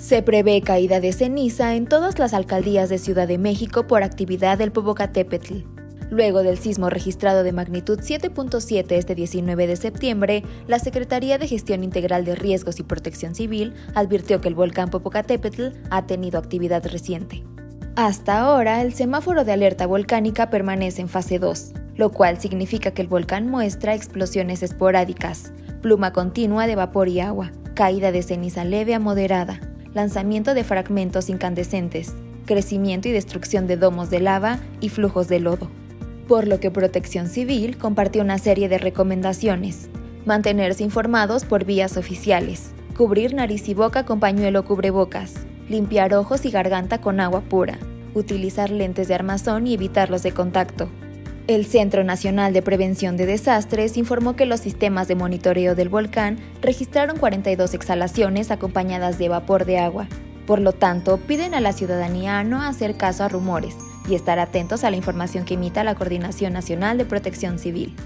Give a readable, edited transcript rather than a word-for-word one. Se prevé caída de ceniza en todas las alcaldías de Ciudad de México por actividad del Popocatépetl. Luego del sismo registrado de magnitud 7.7 este 19 de septiembre, la Secretaría de Gestión Integral de Riesgos y Protección Civil advirtió que el volcán Popocatépetl ha tenido actividad reciente. Hasta ahora, el semáforo de alerta volcánica permanece en fase 2, lo cual significa que el volcán muestra explosiones esporádicas, pluma continua de vapor y agua, caída de ceniza leve a moderada, lanzamiento de fragmentos incandescentes, crecimiento y destrucción de domos de lava y flujos de lodo. Por lo que Protección Civil compartió una serie de recomendaciones: mantenerse informados por vías oficiales, cubrir nariz y boca con pañuelo cubrebocas, limpiar ojos y garganta con agua pura, utilizar lentes de armazón y evitar los de contacto. El Centro Nacional de Prevención de Desastres informó que los sistemas de monitoreo del volcán registraron 42 exhalaciones acompañadas de vapor de agua. Por lo tanto, piden a la ciudadanía no hacer caso a rumores y estar atentos a la información que emita la Coordinación Nacional de Protección Civil.